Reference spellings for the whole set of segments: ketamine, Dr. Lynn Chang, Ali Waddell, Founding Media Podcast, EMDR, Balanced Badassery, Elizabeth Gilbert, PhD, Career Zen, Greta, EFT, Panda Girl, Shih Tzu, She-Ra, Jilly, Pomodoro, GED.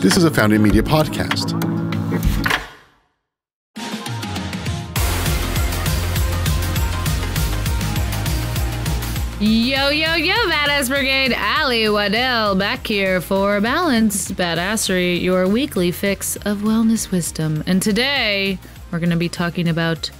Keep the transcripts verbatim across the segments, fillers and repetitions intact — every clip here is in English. This is a Founding Media Podcast. Yo, yo, yo, Badass Brigade, Ali Waddell back here for Balanced Badassery, your weekly fix of wellness wisdom. And today, we're going to be talking about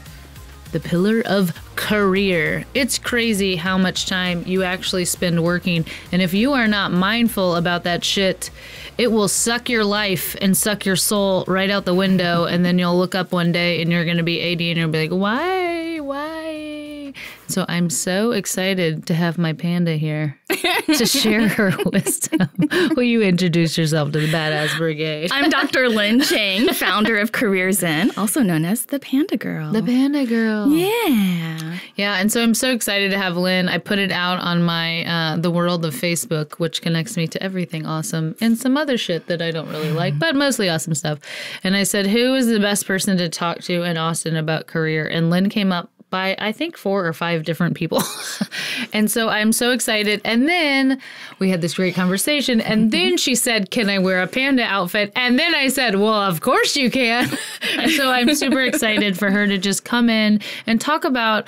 the pillar of career. It's crazy how much time you actually spend working. And if you are not mindful about that shit, it will suck your life and suck your soul right out the window. And then you'll look up one day and you're going to be eighty and you'll be like, why? Why? So I'm so excited to have my panda here to share her wisdom. Will you introduce yourself to the Badass Brigade? I'm Doctor Lynn Chang, founder of Career Zen, also known as the Panda Girl. The Panda Girl. Yeah. Yeah, and so I'm so excited to have Lynn. I put it out on my uh, the world of Facebook, which connects me to everything awesome and some other shit that I don't really like, but mostly awesome stuff. And I said, who is the best person to talk to in Austin about career? And Lynn came up by, I think, four or five different people. And so I'm so excited. And then we had this great conversation. And then she said, can I wear a panda outfit? And then I said, well, of course you can. And so I'm super excited for her to just come in and talk about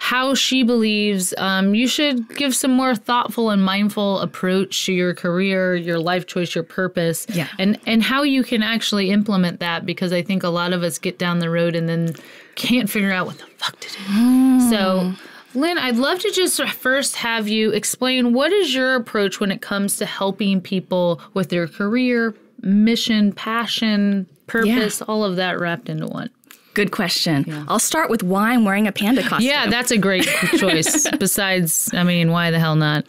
how she believes um, you should give some more thoughtful and mindful approach to your career, your life choice, your purpose, yeah. and, and how you can actually implement that, because I think a lot of us get down the road and then can't figure out what the fuck to do. Mm. So, Lynn, I'd love to just first have you explain, what is your approach when it comes to helping people with their career, mission, passion, purpose, yeah. all of that wrapped into one? Good question. Yeah. I'll start with why I'm wearing a panda costume. Yeah, that's a great choice. Besides, I mean, why the hell not?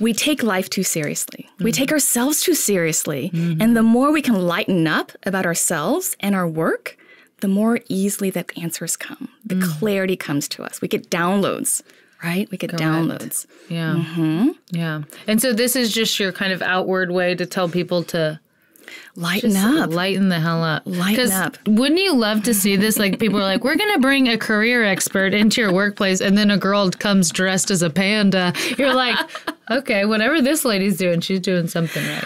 We take life too seriously. Mm-hmm. We take ourselves too seriously. Mm-hmm. And the more we can lighten up about ourselves and our work, the more easily that the answers come. The mm-hmm. clarity comes to us. We get downloads. Right? We get Correct. Downloads. Yeah. Mm-hmm. Yeah. And so this is just your kind of outward way to tell people to lighten Just up. Lighten the hell up. Lighten up. Wouldn't you love to see this? Like, people are like, we're going to bring a career expert into your workplace, and then a girl comes dressed as a panda. You're like, okay, whatever this lady's doing, she's doing something right.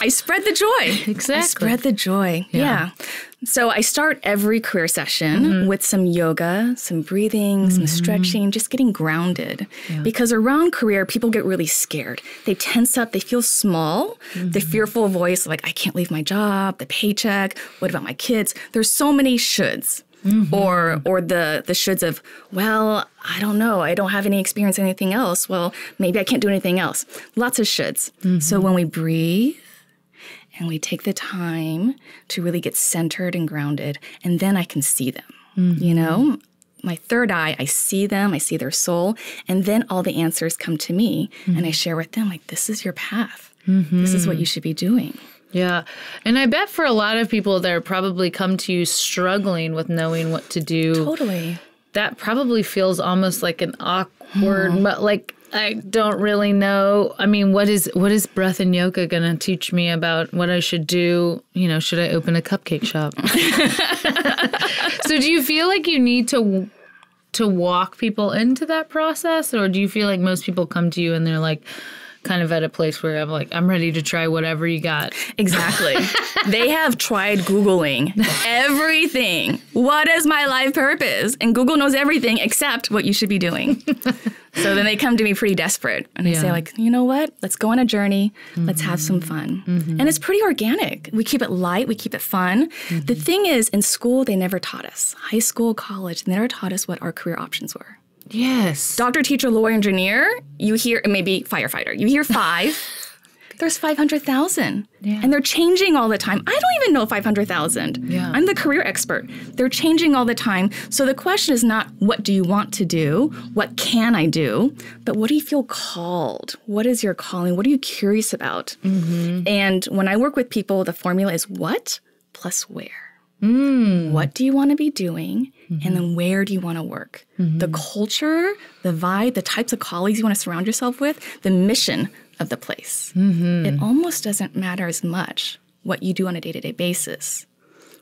I spread the joy. Exactly. I spread the joy. Yeah. yeah. So I start every career session mm-hmm. with some yoga, some breathing, mm-hmm. some stretching, just getting grounded. Yeah. Because around career, people get really scared. They tense up. They feel small. Mm-hmm. The fearful voice, like, I can't leave my job, the paycheck, what about my kids? There's so many shoulds. Mm-hmm. Or or the, the shoulds of, well, I don't know. I don't have any experience in anything else. Well, maybe I can't do anything else. Lots of shoulds. Mm-hmm. So when we breathe, and we take the time to really get centered and grounded, and then I can see them, mm-hmm. you know? My third eye, I see them, I see their soul, and then all the answers come to me, mm-hmm. and I share with them, like, this is your path. Mm-hmm. This is what you should be doing. Yeah. And I bet for a lot of people that are probably come to you struggling with knowing what to do. Totally. That probably feels almost like an awkward, mm-hmm. but like, I don't really know. I mean, what is what is breath and yoga going to teach me about what I should do? You know, should I open a cupcake shop? So do you feel like you need to to walk people into that process? Or do you feel like most people come to you and they're like, kind of at a place where I'm like, I'm ready to try whatever you got. Exactly. They have tried Googling everything. What is my life purpose? And Google knows everything except what you should be doing. So then they come to me pretty desperate. And yeah. I say, like, you know what? Let's go on a journey. Mm-hmm. Let's have some fun. Mm-hmm. And it's pretty organic. We keep it light. We keep it fun. Mm-hmm. The thing is, in school, they never taught us. High school, college, they never taught us what our career options were. Yes. Doctor, teacher, lawyer, engineer, you hear, maybe firefighter, you hear five. There's five hundred thousand. Yeah. And they're changing all the time. I don't even know five hundred thousand. Yeah. I'm the career expert. They're changing all the time. So the question is not, what do you want to do? What can I do? But what do you feel called? What is your calling? What are you curious about? Mm-hmm. And when I work with people, the formula is what plus where. Mm. What do you want to be doing? Mm-hmm. And then where do you want to work? Mm-hmm. The culture, the vibe, the types of colleagues you want to surround yourself with, the mission of the place. Mm-hmm. It almost doesn't matter as much what you do on a day-to-day basis.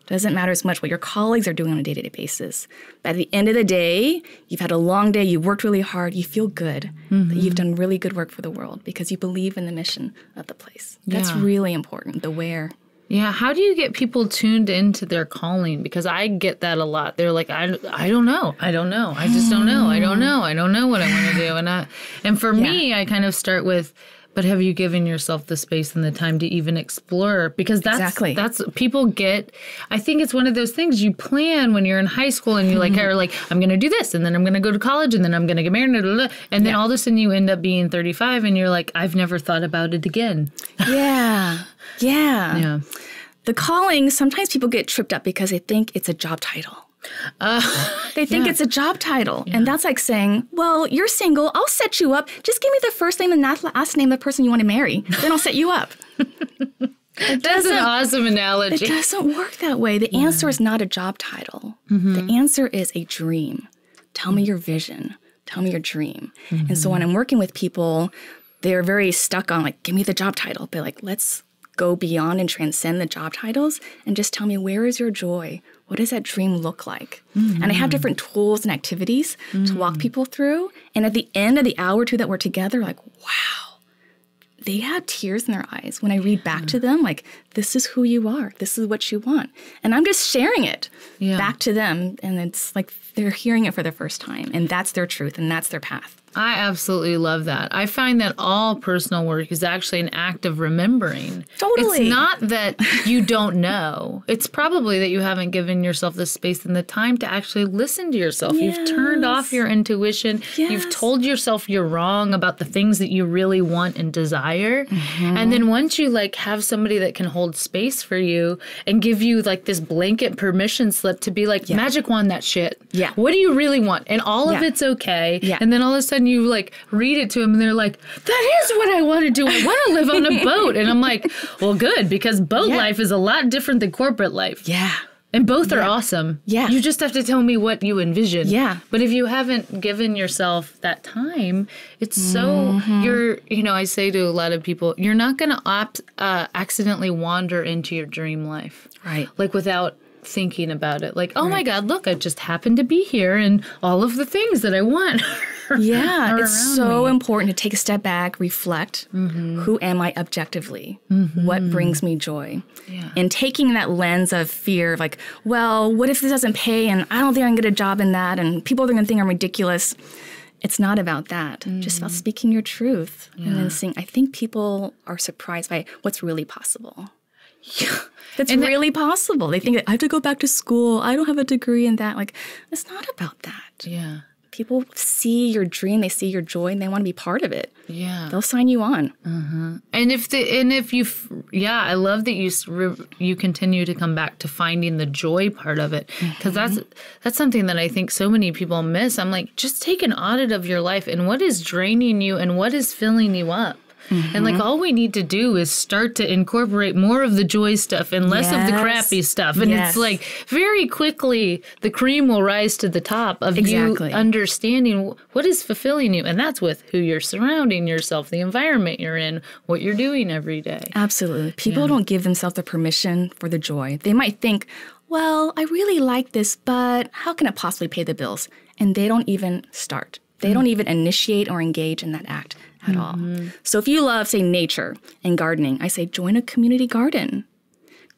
Doesn't matter as much what your colleagues are doing on a day-to-day basis. But at the end of the day, you've had a long day, you've worked really hard, you feel good, mm-hmm. that you've done really good work for the world because you believe in the mission of the place. That's yeah. really important, the where. Yeah, how do you get people tuned into their calling? Because I get that a lot. They're like, I, I don't know. I don't know. I just don't know. I don't know. I don't know what I want to do. And, I, and for yeah. me, I kind of start with, but have you given yourself the space and the time to even explore? Because that's, exactly. that's people get, I think it's one of those things you plan when you're in high school and you like, are like, I'm going to do this and then I'm going to go to college and then I'm going to get married. Blah, blah, blah. And then yeah. all of a sudden you end up being thirty-five and you're like, I've never thought about it again. Yeah. Yeah. Yeah. The calling, sometimes people get tripped up because they think it's a job title. Uh, they think yeah. it's a job title. Yeah. And that's like saying, well, you're single. I'll set you up. Just give me the first name and last name of the person you want to marry. Then I'll set you up. That's an awesome analogy. It doesn't work that way. The yeah. answer is not a job title. Mm-hmm. The answer is a dream. Tell me your vision. Tell me your dream. Mm-hmm. And so when I'm working with people, they're very stuck on like, give me the job title. They're like, let's go beyond and transcend the job titles and just tell me, where is your joy? What does that dream look like? Mm-hmm. And I have different tools and activities mm-hmm. to walk people through. And at the end of the hour or two that we're together, like, wow, they have tears in their eyes. When I read yeah. back to them, like, this is who you are. This is what you want. And I'm just sharing it yeah. back to them. And it's like they're hearing it for the first time. And that's their truth. And that's their path. I absolutely love that. I find that all personal work is actually an act of remembering. Totally. It's not that you don't know. It's probably that you haven't given yourself the space and the time to actually listen to yourself. Yes. You've turned off your intuition. Yes. You've told yourself you're wrong about the things that you really want and desire. Mm-hmm. And then once you like have somebody that can hold space for you and give you like this blanket permission slip to be like, yeah. magic wand that shit. Yeah. What do you really want? And all yeah. of it's okay. Yeah. And then all of a sudden you like read it to them and they're like, that is what I want to do. I want to live on a boat. And I'm like, well, good, because boat yeah. life is a lot different than corporate life. Yeah. And both yeah. are awesome. Yeah. You just have to tell me what you envision. Yeah. But if you haven't given yourself that time, it's mm-hmm. so you're, you know, I say to a lot of people, you're not going to opt, uh, accidentally wander into your dream life. Right. Like without thinking about it. Like, oh right. my God, look, I just happened to be here and all of the things that I want. Yeah, it's so me. important to take a step back, reflect, mm-hmm. who am I objectively? Mm-hmm. What brings me joy? Yeah. And taking that lens of fear of like, well, what if this doesn't pay and I don't think I can get a job in that and people are going to think I'm ridiculous. It's not about that. Mm-hmm. Just about speaking your truth yeah. and then saying, I think people are surprised by what's really possible. Yeah. That's and really that, possible. They think that I have to go back to school. I don't have a degree in that. Like, it's not about that. Yeah. People see your dream, they see your joy, and they want to be part of it. Yeah, they'll sign you on. Uh-huh. And if the and if you, yeah, I love that you you continue to come back to finding the joy part of it because mm-hmm. that's that's something that I think so many people miss. I'm like, just take an audit of your life and what is draining you and what is filling you up. Mm-hmm. And like all we need to do is start to incorporate more of the joy stuff and less yes. of the crappy stuff. And yes. it's like very quickly the cream will rise to the top of exactly. you understanding what is fulfilling you. And that's with who you're surrounding yourself, the environment you're in, what you're doing every day. Absolutely. People yeah. don't give themselves the permission for the joy. They might think, well, I really like this, but how can it possibly pay the bills? And they don't even start. They mm-hmm. don't even initiate or engage in that act at mm-hmm. all. So if you love, say, nature and gardening, I say join a community garden.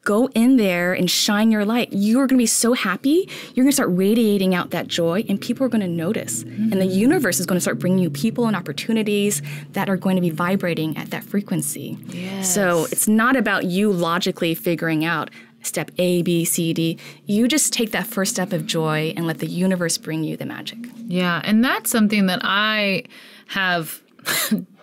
Go in there and shine your light. You're going to be so happy. You're going to start radiating out that joy, and people are going to notice. Mm-hmm. And the universe is going to start bringing you people and opportunities that are going to be vibrating at that frequency. Yes. So it's not about you logically figuring out step A, B, C, D. You just take that first step of joy and let the universe bring you the magic. Yeah, and that's something that I have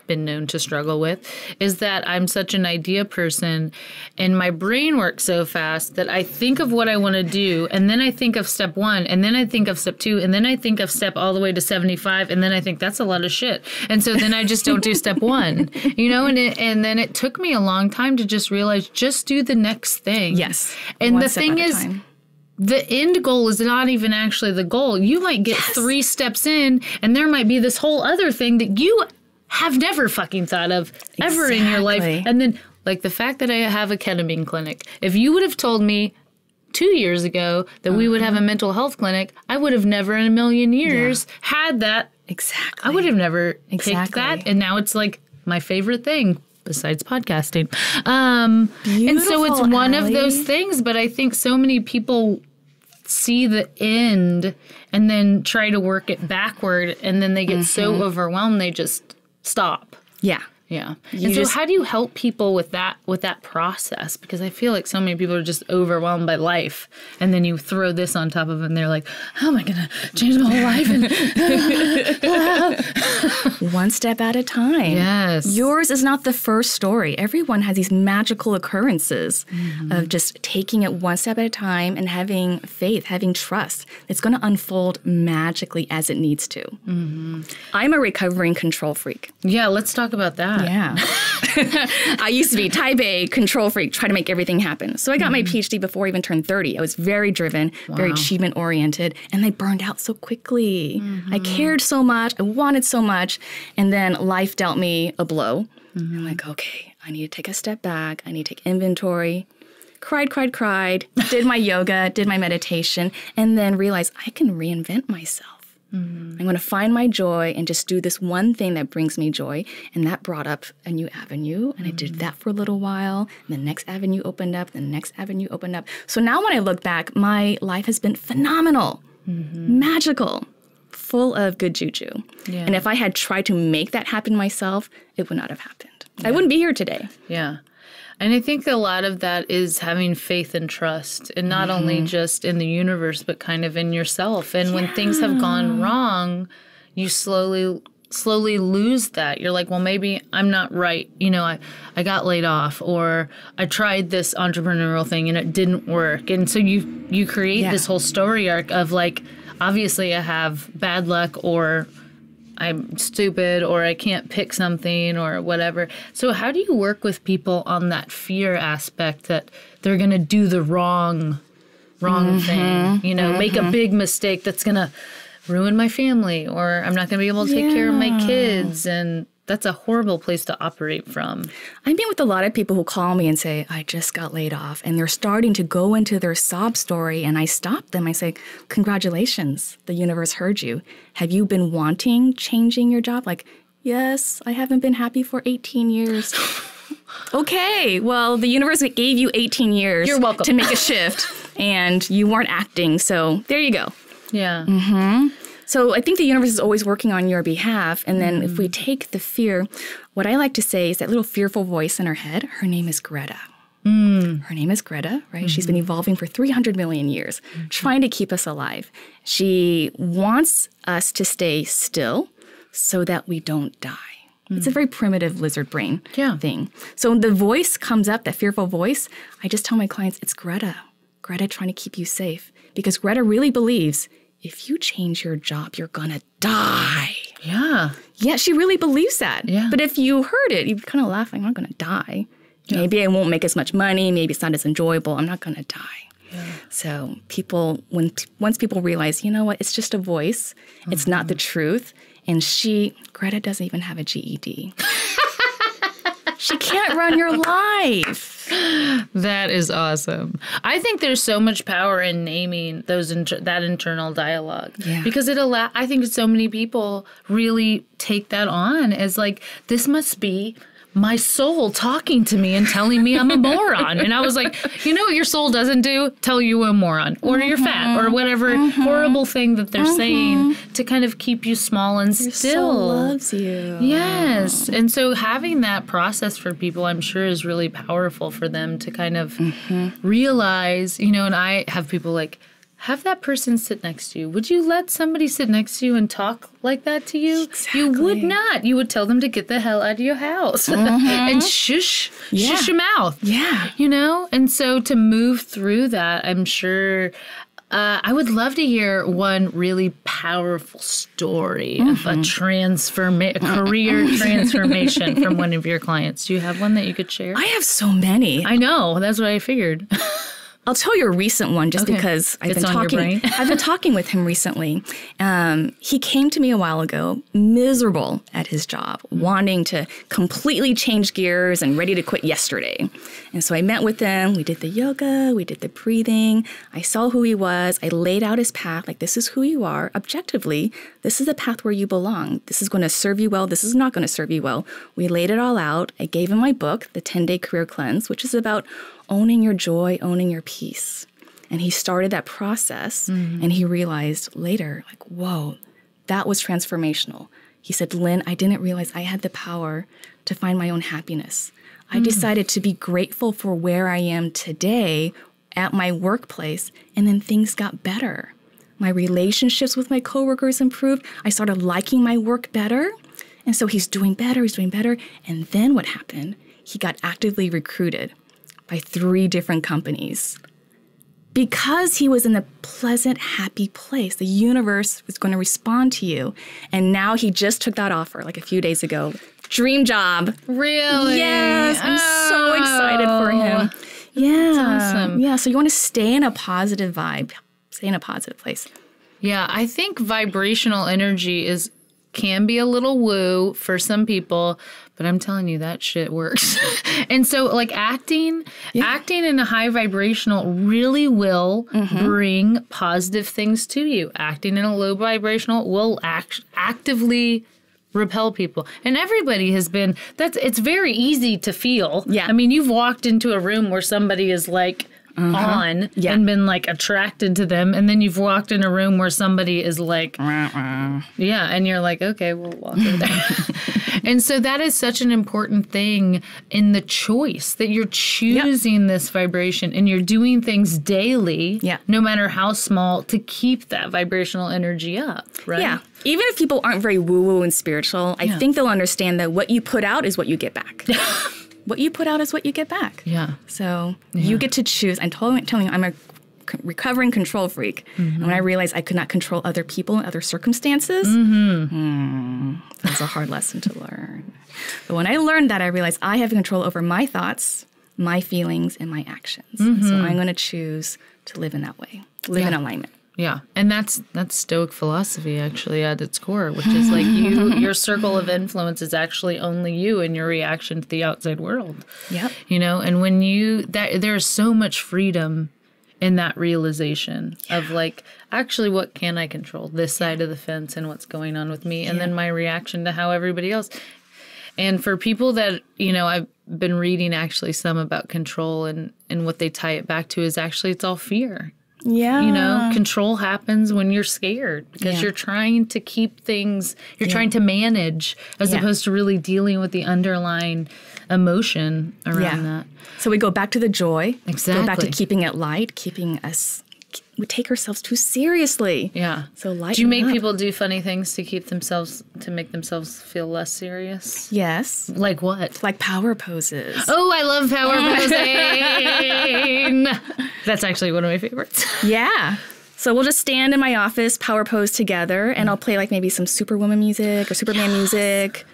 been known to struggle with, is that I'm such an idea person and my brain works so fast that I think of what I want to do and then I think of step one and then I think of step two and then I think of step all the way to seventy-five and then I think that's a lot of shit. And so then I just don't do step one, you know, and it, and then it took me a long time to just realize just do the next thing. Yes. And the thing is, time. The end goal is not even actually the goal. You might get yes. three steps in and there might be this whole other thing that you have never fucking thought of ever exactly. in your life. And then, like, the fact that I have a ketamine clinic, if you would have told me two years ago that uh-huh. we would have a mental health clinic, I would have never in a million years yeah. had that. Exactly. I would have never exactly. picked that. And now it's like my favorite thing besides podcasting. Um, and so it's one Ali. of those things. But I think so many people see the end and then try to work it backward. And then they get mm-hmm. so overwhelmed, they just stop. Yeah. Yeah. You and so how do you help people with that, with that process? Because I feel like so many people are just overwhelmed by life. And then you throw this on top of them and they're like, how am I going to change my whole life? And one step at a time. Yes. Yours is not the first story. Everyone has these magical occurrences mm-hmm. of just taking it one step at a time and having faith, having trust. It's going to unfold magically as it needs to. Mm-hmm. I'm a recovering control freak. Yeah. Let's talk about that. Yeah. I used to be type A, control freak, try to make everything happen. So I got mm-hmm. my P H D before I even turned thirty. I was very driven, wow. very achievement-oriented, and I burned out so quickly. Mm-hmm. I cared so much. I wanted so much. And then life dealt me a blow. Mm-hmm. I'm like, okay, I need to take a step back. I need to take inventory. Cried, cried, cried, did my yoga, did my meditation, and then realized I can reinvent myself. Mm-hmm. I'm going to find my joy and just do this one thing that brings me joy. And that brought up a new avenue. And mm-hmm. I did that for a little while. And the next avenue opened up. The next avenue opened up. So now when I look back, my life has been phenomenal, mm-hmm. magical, full of good juju. Yeah. And if I had tried to make that happen myself, it would not have happened. Yeah. I wouldn't be here today. Yeah. And I think a lot of that is having faith and trust, and not mm-hmm. only just in the universe, but kind of in yourself. And yeah. when things have gone wrong, you slowly, slowly lose that. You're like, well, maybe I'm not right. You know, I, I got laid off, or I tried this entrepreneurial thing and it didn't work. And so you, you create yeah. this whole story arc of like, obviously I have bad luck, or I'm stupid, or I can't pick something, or whatever. So how do you work with people on that fear aspect that they're going to do the wrong, wrong mm-hmm. thing, you know, mm-hmm. make a big mistake that's going to ruin my family, or I'm not going to be able to take yeah. care of my kids? And that's a horrible place to operate from. I meet with a lot of people who call me and say, I just got laid off, and they're starting to go into their sob story, and I stop them. I say, congratulations, the universe heard you. Have you been wanting changing your job? Like, yes, I haven't been happy for eighteen years. Okay, well, the universe gave you eighteen years You're welcome. To make a shift, and you weren't acting, so there you go. Yeah. Mm-hmm. So I think the universe is always working on your behalf. And then mm-hmm. if we take the fear, what I like to say is that little fearful voice in our head, her name is Greta. Mm. Her name is Greta, right? Mm-hmm. She's been evolving for three hundred million years, mm-hmm. trying to keep us alive. She wants us to stay still so that we don't die. Mm-hmm. It's a very primitive lizard brain yeah. thing. So when the voice comes up, that fearful voice, I just tell my clients, it's Greta. Greta trying to keep you safe. Because Greta really believes, if you change your job, you're going to die. Yeah. Yeah, she really believes that. Yeah. But if you heard it, you'd kind of laugh, like, I'm not going to die. Yeah. Maybe I won't make as much money. Maybe it's not as enjoyable. I'm not going to die. Yeah. So people, when once people realize, you know what, it's just a voice. Mm-hmm. It's not the truth. And she, Greta doesn't even have a G E D. She can't run your life. That is awesome. I think there's so much power in naming those inter that internal dialogue yeah. because it allow. I think so many people really take that on as like, this must be my soul talking to me and telling me I'm a moron. And I was like, you know what your soul doesn't do? Tell you a moron, or mm-hmm. you're fat, or whatever mm-hmm. horrible thing that they're mm-hmm. saying to kind of keep you small and your still. Soul loves you. Yes. Wow. And so having that process for people, I'm sure, is really powerful for them to kind of mm-hmm. realize, you know, and I have people like, have that person sit next to you. Would you let somebody sit next to you and talk like that to you? Exactly. You would not. You would tell them to get the hell out of your house mm-hmm. and shush, yeah. shush your mouth. Yeah. You know? And so to move through that, I'm sure uh, I would love to hear one really powerful story mm-hmm. of a transforma- career transformation from one of your clients. Do you have one that you could share? I have so many. I know. That's what I figured. I'll tell you a recent one just okay. because I've it's been talking. I've been talking with him recently. Um, he came to me a while ago, miserable at his job, mm-hmm. wanting to completely change gears and ready to quit yesterday. And so I met with him. We did the yoga. We did the breathing. I saw who he was. I laid out his path. Like, this is who you are. Objectively, this is the path where you belong. This is going to serve you well. This is not going to serve you well. We laid it all out. I gave him my book, The ten-Day Career Cleanse, which is about owning your joy, owning your peace. And he started that process, mm-hmm. and he realized later, like, whoa, that was transformational. He said, Lynn, I didn't realize I had the power to find my own happiness. I mm-hmm. decided to be grateful for where I am today at my workplace, and then things got better. My relationships with my coworkers improved. I started liking my work better. And so he's doing better, he's doing better. And then what happened? He got actively recruited by three different companies. Because he was in a pleasant, happy place, the universe was going to respond to you. And now he just took that offer like a few days ago. Dream job. Really? Yes. I'm oh. so excited for him. Yeah. That's awesome. Yeah. So you want to stay in a positive vibe. Stay in a positive place. Yeah. I think vibrational energy is can be a little woo for some people, but I'm telling you, that shit works. And so, like, acting, yeah. acting in a high vibrational really will mm-hmm. bring positive things to you. Acting in a low vibrational will act actively repel people. And everybody has been, that's, it's very easy to feel. Yeah. I mean, you've walked into a room where somebody is like, Uh-huh. on yeah. and been like attracted to them, and then you've walked in a room where somebody is like uh-uh. yeah and you're like, okay, we'll walk over there. And so that is such an important thing in the choice, that you're choosing yep. this vibration, and you're doing things daily yeah. no matter how small to keep that vibrational energy up, right? Yeah. Even if people aren't very woo-woo and spiritual, I yeah. think they'll understand that what you put out is what you get back. What you put out is what you get back. Yeah. So yeah. you get to choose. I'm telling you, I'm a recovering control freak. Mm-hmm. And when I realized I could not control other people and other circumstances, mm-hmm. hmm, that was a hard lesson to learn. But when I learned that, I realized I have control over my thoughts, my feelings, and my actions. Mm-hmm. So I'm going to choose to live in that way, live yeah. in alignment. Yeah, and that's that's Stoic philosophy, actually, at its core, which is like you, your circle of influence is actually only you and your reaction to the outside world. Yeah, you know, and when you that there's so much freedom in that realization yeah. of like, actually, what can I control this side of the fence and what's going on with me, and yeah. then my reaction to how everybody else. And for people that, you know, I've been reading actually some about control, and and what they tie it back to is actually it's all fear. Yeah. You know, control happens when you're scared because yeah. you're trying to keep things, you're yeah. trying to manage as yeah. opposed to really dealing with the underlying emotion around yeah. that. So we go back to the joy. Exactly. Go back to keeping it light, keeping us, we take ourselves too seriously. Yeah. So lighten. Do you make up. people do funny things to keep themselves, to make themselves feel less serious? Yes. Like what? Like power poses. Oh, I love power posing. That's actually one of my favorites. Yeah. So we'll just stand in my office, power pose together, and I'll play like maybe some Superwoman music or Superman yes. music.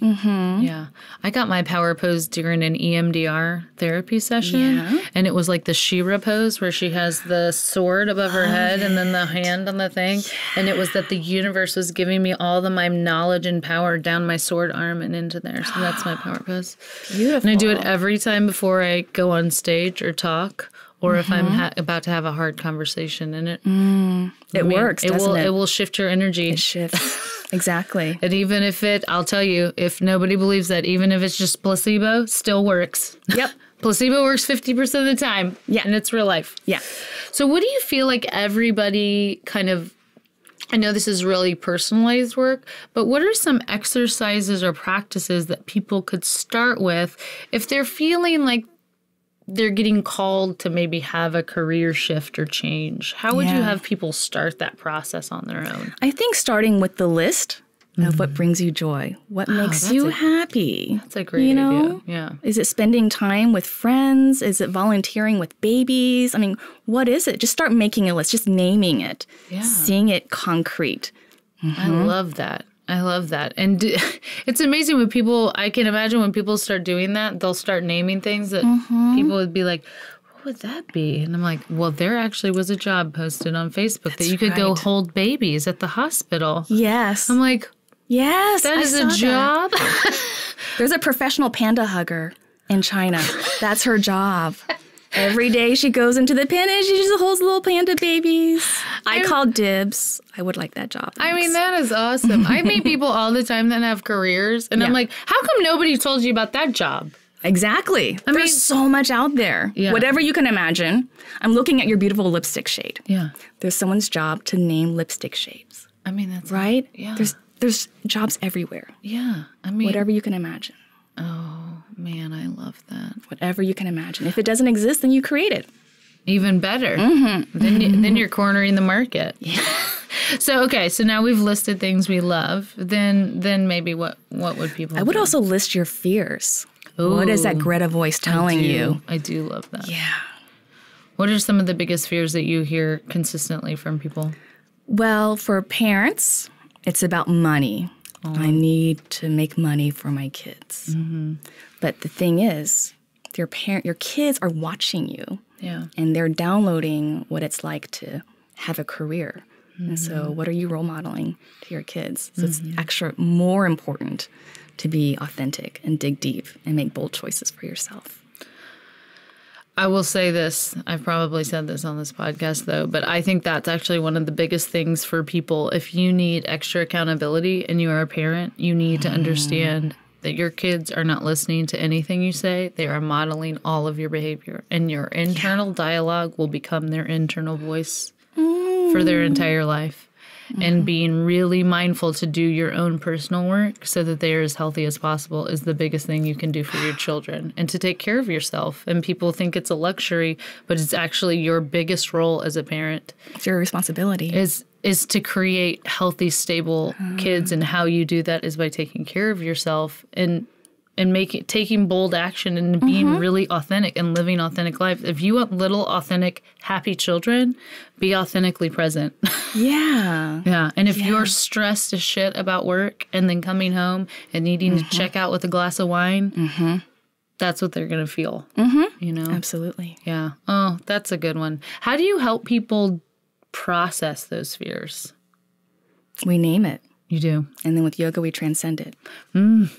Mm-hmm. Yeah. I got my power pose during an E M D R therapy session, yeah. and it was like the She-Ra pose where she has the sword above her Love head it. and then the hand on the thing, yeah. and it was that the universe was giving me all the my knowledge and power down my sword arm and into there, so that's my power pose. Beautiful. And I do it every time before I go on stage or talk, or mm-hmm. if I'm ha about to have a hard conversation, and it mm. it I mean, works, it doesn't will, it? It will shift your energy. It shifts. Exactly. And even if it, I'll tell you, if nobody believes that, even if it's just placebo, still works. Yep. Placebo works fifty percent of the time. Yeah. And it's real life. Yeah. So what do you feel like everybody kind of, I know this is really personalized work, but what are some exercises or practices that people could start with if they're feeling like they're getting called to maybe have a career shift or change? How would yeah. you have people start that process on their own? I think starting with the list mm-hmm. of what brings you joy, what oh, makes you a, happy. That's a great you know? idea. Yeah. Is it spending time with friends? Is it volunteering with babies? I mean, what is it? Just start making a list, just naming it, yeah. seeing it concrete. Mm-hmm. I love that. I love that. And do, it's amazing when people, I can imagine when people start doing that, they'll start naming things that mm-hmm. people would be like, what would that be? And I'm like, well, there actually was a job posted on Facebook That's that you could right. go hold babies at the hospital. Yes. I'm like, yes, that I is a job. There's a professional panda hugger in China. That's her job. Every day she goes into the pen and she just holds little panda babies. I, I call dibs. I would like that job. Thanks. I mean, that is awesome. I meet people all the time that have careers. And yeah. I'm like, how come nobody told you about that job? Exactly. I There's mean, so much out there. Yeah. Whatever you can imagine. I'm looking at your beautiful lipstick shade. Yeah. There's someone's job to name lipstick shades. I mean, that's... Right? Yeah. There's, there's jobs everywhere. Yeah. I mean... Whatever you can imagine. Oh, man, I love that. Whatever you can imagine. If it doesn't exist, then you create it. Even better. Mm-hmm. Then, you, then you're cornering the market. Yeah. So, okay, so now we've listed things we love. Then then maybe what, what would people I would do? Also list your fears. Ooh, what is that Greta voice telling I you? I do love that. Yeah. What are some of the biggest fears that you hear consistently from people? Well, for parents, it's about money. Oh. I need to make money for my kids. Mm-hmm. But the thing is, your parent, your kids are watching you. Yeah. And they're downloading what it's like to have a career. Mm-hmm. And so what are you role modeling to your kids? So mm-hmm. it's extra more important to be authentic and dig deep and make bold choices for yourself. I will say this. I've probably said this on this podcast, though, but I think that's actually one of the biggest things for people. If you need extra accountability and you are a parent, you need to understand that your kids are not listening to anything you say. They are modeling all of your behavior, and your internal yeah. dialogue will become their internal voice mm. for their entire life. Mm-hmm. And being really mindful to do your own personal work so that they are as healthy as possible is the biggest thing you can do for your children. And to take care of yourself. And people think it's a luxury, but it's actually your biggest role as a parent. It's your responsibility. Is is to create healthy, stable uh, kids. And how you do that is by taking care of yourself and and making taking bold action and being mm-hmm. really authentic and living authentic life. If you want little, authentic, happy children, be authentically present. Yeah. Yeah. And if yeah. you're stressed as shit about work and then coming home and needing mm-hmm. to check out with a glass of wine, mm-hmm. that's what they're going to feel. Mm-hmm. You know? Absolutely. Yeah. Oh, that's a good one. How do you help people process those fears? We name it. You do. And then with yoga, we transcend it. Mm.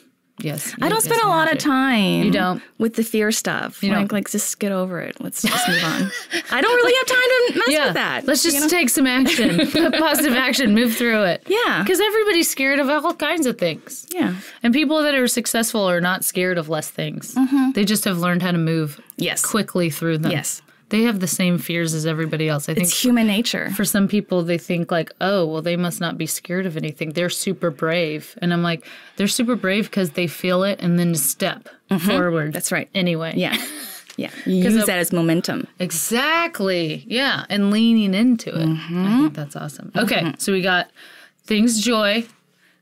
Yes. I don't spend a lot of time you don't. with the fear stuff. You like, don't. like, just get over it. Let's just move on. I don't really have time to mess yeah. with that. Let's just you know? take some action, positive action, move through it. Yeah. Because everybody's scared of all kinds of things. Yeah. And people that are successful are not scared of less things. Mm-hmm. They just have learned how to move yes. quickly through them. Yes. They have the same fears as everybody else. I think it's human nature. For some people, they think like, oh, well, they must not be scared of anything. They're super brave. And I'm like, they're super brave because they feel it and then step mm-hmm. forward. That's right. Anyway. Yeah. Yeah. You use that as momentum. Exactly. Yeah. And leaning into it. Mm-hmm. I think that's awesome. Mm-hmm. Okay. So we got things joy,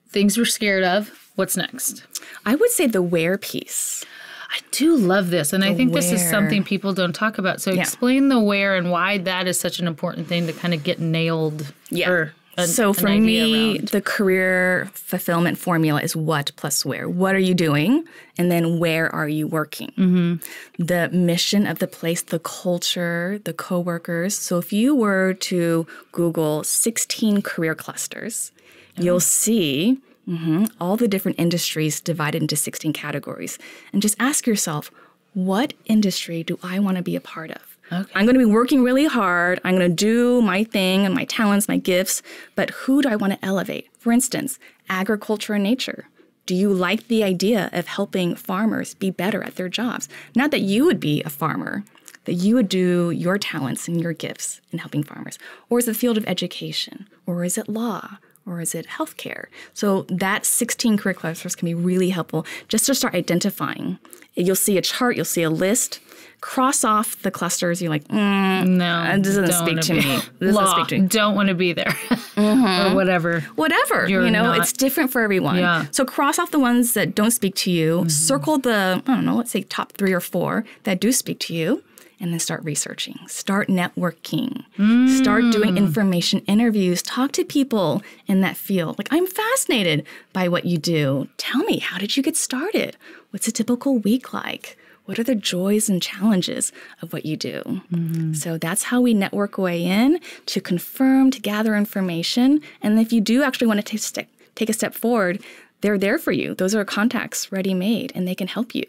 things we're scared of. What's next? I would say the where piece. I do love this, and I think this is something people don't talk about. So yeah. explain the where and why that is such an important thing to kind of get nailed. Yeah. Or an, so for me, around. the career fulfillment formula is what plus where. What are you doing? And then where are you working? Mm-hmm. The mission of the place, the culture, the coworkers. So if you were to Google sixteen career clusters, mm-hmm. you'll see... Mm-hmm. all the different industries divided into sixteen categories. And just ask yourself, what industry do I want to be a part of? Okay. I'm going to be working really hard. I'm going to do my thing and my talents, my gifts. But who do I want to elevate? For instance, agriculture and nature. Do you like the idea of helping farmers be better at their jobs? Not that you would be a farmer, that you would do your talents and your gifts in helping farmers. Or is it the field of education? Or is it law? Or is it healthcare? So that sixteen career clusters can be really helpful just to start identifying. You'll see a chart. You'll see a list. Cross off the clusters. You're like, mm, no, this doesn't speak to me. This doesn't speak to me. Don't want to be there. Mm-hmm. Or whatever. Whatever. You're you know, not. It's different for everyone. Yeah. So cross off the ones that don't speak to you. Mm-hmm. Circle the, I don't know, let's say top three or four that do speak to you. And then start researching, start networking, mm. start doing information interviews, talk to people in that field. Like, I'm fascinated by what you do. Tell me, how did you get started? What's a typical week like? what are the joys and challenges of what you do? Mm-hmm. So that's how we network way in to confirm, to gather information. And if you do actually want to take, take a step forward, they're there for you. Those are contacts ready-made, and they can help you.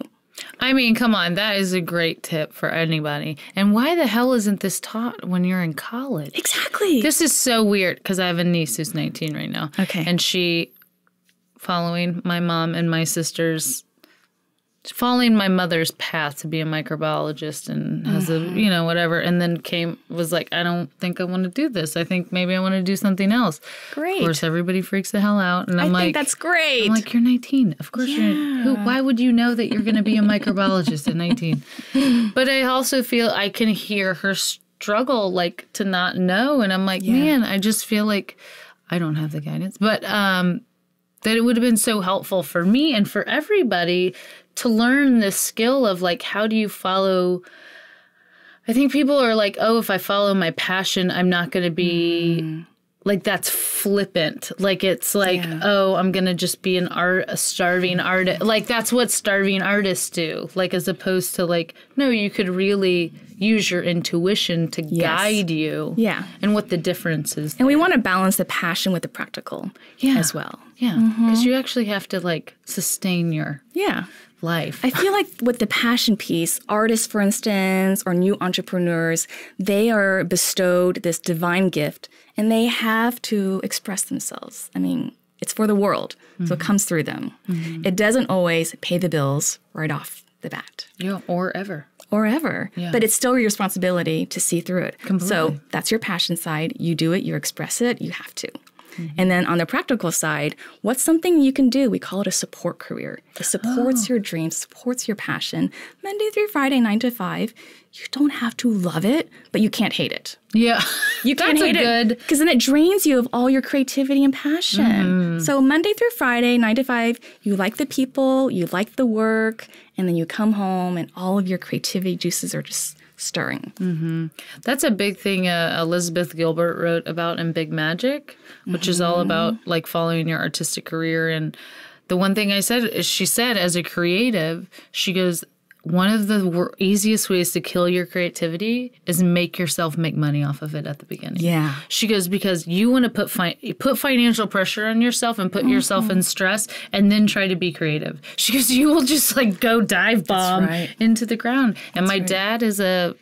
I mean, come on, that is a great tip for anybody. And why the hell isn't this taught when you're in college? Exactly. This is so weird because I have a niece who's nineteen right now. Okay. And she, following my mom and my sister's, following my mother's path to be a microbiologist and mm-hmm. has a, you know, whatever. And then came, was like, I don't think I want to do this. I think maybe I want to do something else. Great. Of course, everybody freaks the hell out. And I'm I like, think that's great. I'm like, you're nineteen. Of course yeah. you're, who, why would you know that you're going to be a microbiologist at nineteen? But I also feel I can hear her struggle, like, to not know. And I'm like, yeah. man, I just feel like I don't have the guidance. But um, that it would have been so helpful for me and for everybody to learn this skill of, like, how do you follow? I think people are like, oh, if I follow my passion, I'm not going to be, mm. like, that's flippant. Like, it's like, yeah. oh, I'm going to just be an art, a starving artist. Like, that's what starving artists do. Like, as opposed to, like, no, you could really use your intuition to yes. guide you. Yeah. And what the difference is. And there. We want to balance the passion with the practical yeah. as well. Yeah. Because mm-hmm. you actually have to, like, sustain your. Yeah. Life. I feel like with the passion piece, artists, for instance, or new entrepreneurs, they are bestowed this divine gift and they have to express themselves. I mean, it's for the world, mm-hmm. so it comes through them. Mm-hmm. It doesn't always pay the bills right off the bat. Yeah, or ever. Or ever. Yeah. But it's still your responsibility to see through it. Completely. So that's your passion side. You do it, you express it, you have to. And then on the practical side, what's something you can do? We call it a support career. It supports oh. your dreams, supports your passion. Monday through Friday, nine to five. You don't have to love it, but you can't hate it. Yeah. You can't hate it. Because then it drains you of all your creativity and passion. Mm. So Monday through Friday, nine to five, you like the people, you like the work, and then you come home and all of your creativity juices are just stirring. Mm-hmm. That's a big thing uh, Elizabeth Gilbert wrote about in Big Magic, which mm-hmm. is all about, like, following your artistic career. And the one thing I said is she said, as a creative, she goes, one of the wor easiest ways to kill your creativity is make yourself make money off of it at the beginning. Yeah. She goes, because you want to put fi put financial pressure on yourself and put mm-hmm. yourself in stress and then try to be creative. She goes, you will just, like, go dive bomb right. into the ground. And That's my right. dad is a,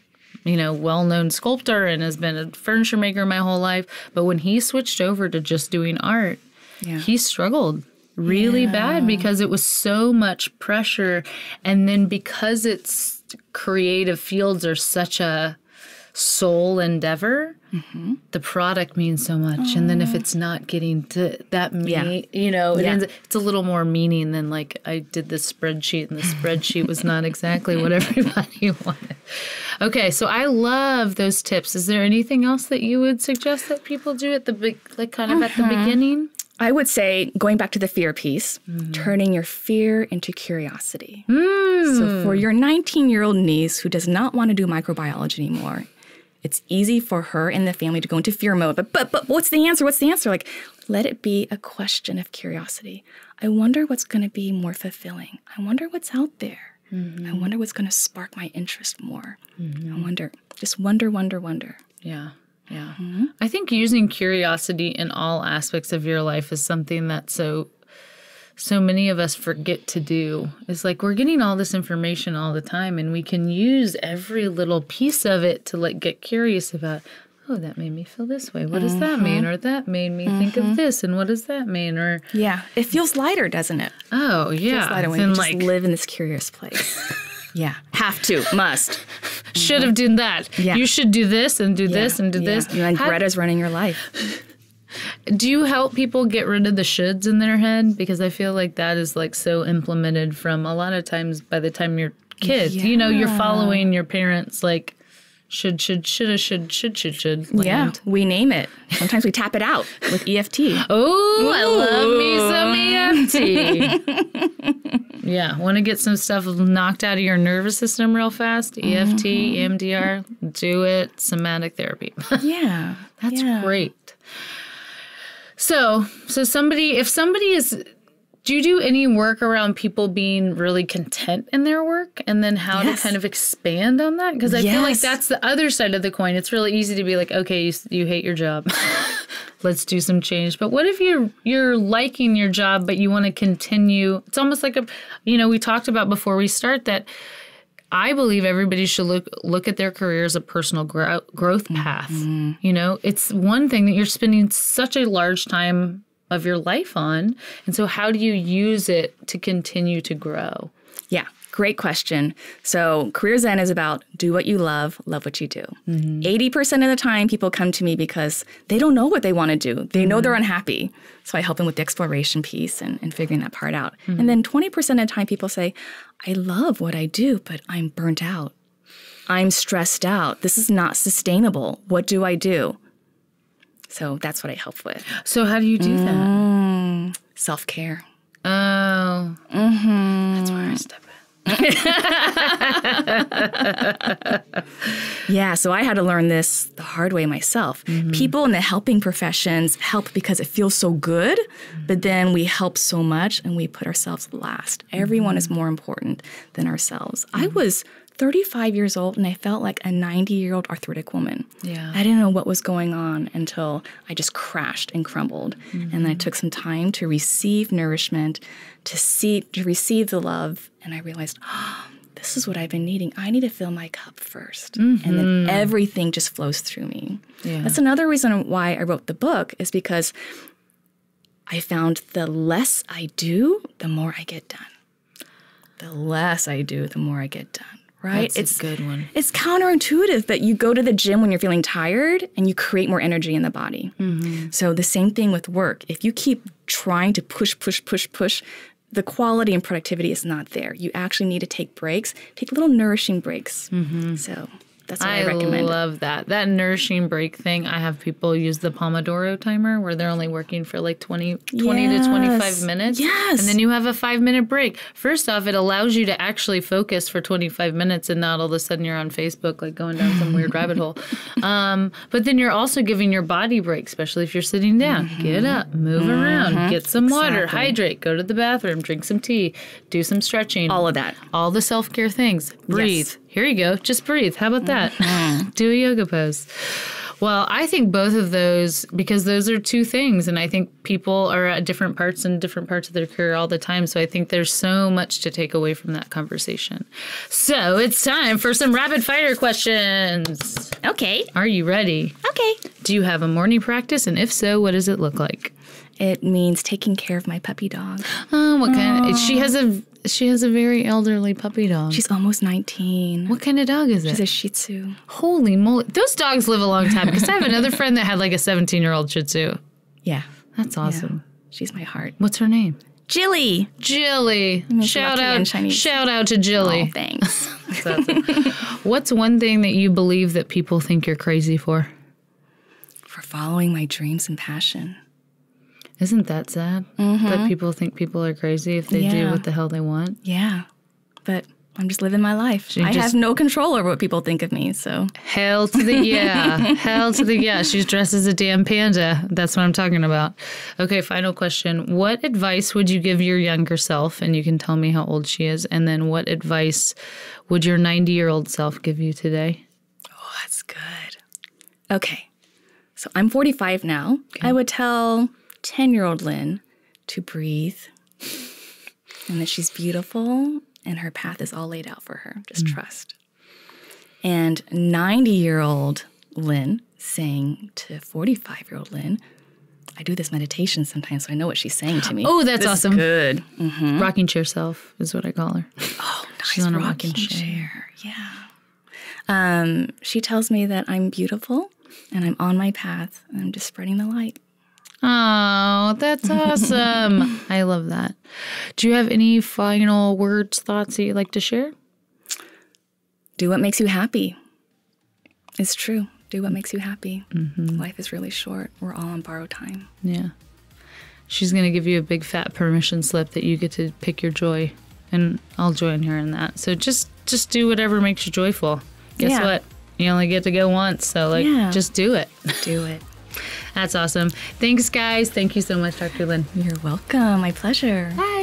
you know, well-known sculptor and has been a furniture maker my whole life. But when he switched over to just doing art, yeah. he struggled. Really yeah. bad because it was so much pressure. And then because it's creative fields are such a soul endeavor, mm-hmm. the product means so much. Aww. And then if it's not getting to that, me yeah. you know, it yeah. ends, it's a little more meaning than, like, I did this spreadsheet and the spreadsheet was not exactly what everybody wanted. Okay, so I love those tips. Is there anything else that you would suggest that people do at the big, like, kind of uh-huh. at the beginning? I would say, going back to the fear piece, mm. turning your fear into curiosity. Mm. So for your nineteen-year-old niece who does not want to do microbiology anymore, it's easy for her and the family to go into fear mode. But, but, but what's the answer? What's the answer? Like, let it be a question of curiosity. I wonder what's going to be more fulfilling. I wonder what's out there. Mm-hmm. I wonder what's going to spark my interest more. Mm-hmm. I wonder. Just wonder, wonder, wonder. Yeah. Yeah. Mm-hmm. I think using curiosity in all aspects of your life is something that so so many of us forget to do. It's like we're getting all this information all the time and we can use every little piece of it to, like, get curious about, oh, that made me feel this way. What mm-hmm. does that mean? Or that made me mm-hmm. think of this and what does that mean? Or yeah. It feels lighter, doesn't it? Oh, yeah. It feels lighter when you just, like, live in this curious place. Yeah. Have to. Must. Should have done that. Yeah. You should do this and do yeah. this and do yeah. this. And How, Greta's running your life. Do you help people get rid of the shoulds in their head? Because I feel like that is, like, so implemented from a lot of times by the time you're kids. Yeah. You know, you're following your parents, like, should, should, shoulda, should, should, should, should. Land. Yeah, we name it. Sometimes we tap it out with E F T. Oh, I love me some E F T. Yeah, want to get some stuff knocked out of your nervous system real fast? E F T, mm-hmm. E M D R, do it. Somatic therapy. Yeah. That's yeah. great. So, so somebody, if somebody is Do you do any work around people being really content in their work and then how yes. to kind of expand on that? Because I yes. feel like that's the other side of the coin. It's really easy to be like, okay, you, you hate your job. Let's do some change. But what if you're you're liking your job, but you want to continue? It's almost like a, you know, we talked about before we start that I believe everybody should look look at their career as a personal gro growth path. Mm-hmm. You know, it's one thing that you're spending such a large time of your life on. And so how do you use it to continue to grow? Yeah. Great question. So Career Zen is about do what you love, love what you do. Mm-hmm. eighty percent of the time people come to me because they don't know what they want to do. They mm-hmm. know they're unhappy. So I help them with the exploration piece and, and figuring that part out. Mm-hmm. And then twenty percent of the time people say, I love what I do, but I'm burnt out. I'm stressed out. This is not sustainable. What do I do? So that's what I help with. So how do you do mm-hmm. that? Self-care. Oh. Mm-hmm. That's where I step in. Yeah, so I had to learn this the hard way myself. Mm-hmm. People in the helping professions help because it feels so good, mm-hmm. but then we help so much and we put ourselves last. Mm-hmm. Everyone is more important than ourselves. Mm-hmm. I was thirty-five years old and I felt like a ninety-year-old arthritic woman. Yeah. I didn't know what was going on until I just crashed and crumbled. Mm-hmm. And I took some time to receive nourishment, to see to receive the love, and I realized, oh, this is what I've been needing. I need to fill my cup first. Mm-hmm. And then everything just flows through me. Yeah. That's another reason why I wrote the book is because I found the less I do, the more I get done. The less I do, the more I get done. Right? That's it's a good one. It's counterintuitive that you go to the gym when you're feeling tired and you create more energy in the body. Mm-hmm. So the same thing with work. If you keep trying to push, push, push, push, the quality and productivity is not there. You actually need to take breaks, take little nourishing breaks. Mm-hmm. So that's what I, I recommend. I love that. That nourishing break thing, I have people use the Pomodoro timer where they're only working for like twenty, twenty yes. to twenty-five minutes. Yes. And then you have a five-minute break. First off, it allows you to actually focus for twenty-five minutes and not all of a sudden you're on Facebook like going down some weird rabbit hole. Um, but then you're also giving your body break, especially if you're sitting down. Mm-hmm. Get up, move mm-hmm. around, get some water, exactly. hydrate, go to the bathroom, drink some tea, do some stretching. All of that. All the self-care things. Breathe. Yes. Here you go. Just breathe. How about that? Mm-hmm. Do a yoga pose. Well, I think both of those, because those are two things. And I think people are at different parts and different parts of their career all the time. So I think there's so much to take away from that conversation. So it's time for some rapid fire questions. Okay. Are you ready? Okay. Do you have a morning practice? And if so, what does it look like? It means taking care of my puppy dog. Oh, what kind of, she has a... She has a very elderly puppy dog. She's almost nineteen. What kind of dog is it? She's a Shih Tzu. Holy moly. Those dogs live a long time because I have another friend that had like a seventeen-year-old Shih Tzu. Yeah. That's awesome. Yeah. She's my heart. What's her name? Jilly. Jilly. Shout out, shout out to Jilly. Oh, thanks. That's awesome. What's one thing that you believe that people think you're crazy for? For following my dreams and passion. Isn't that sad mm-hmm. that people think people are crazy if they yeah. do what the hell they want? Yeah, but I'm just living my life. She I have no control over what people think of me, so. Hell to the yeah. Hell to the yeah. She's dressed as a damn panda. That's what I'm talking about. Okay, final question. What advice would you give your younger self? And you can tell me how old she is. And then what advice would your ninety-year-old self give you today? Oh, that's good. Okay, so I'm forty-five now. Okay. I would tell ten-year-old Lynn to breathe and that she's beautiful and her path is all laid out for her. Just mm. trust. And ninety-year-old Lynn saying to forty-five-year-old Lynn, I do this meditation sometimes so I know what she's saying to me. Oh, that's this awesome. Good. Mm-hmm. Rocking chair self is what I call her. Oh, nice. She's on a rocking, rocking chair. chair. Yeah. Um, she tells me that I'm beautiful and I'm on my path and I'm just spreading the light. Oh, that's awesome. I love that. Do you have any final words, thoughts that you'd like to share? Do what makes you happy. It's true. Do what makes you happy. Mm-hmm. Life is really short. We're all on borrowed time. Yeah. She's going to give you a big fat permission slip that you get to pick your joy. And I'll join her in that. So just, just do whatever makes you joyful. Guess yeah. what? You only get to go once. So like, yeah. just do it. Do it. That's awesome. Thanks, guys. Thank you so much, Doctor Lynn. You're welcome. My pleasure. Bye.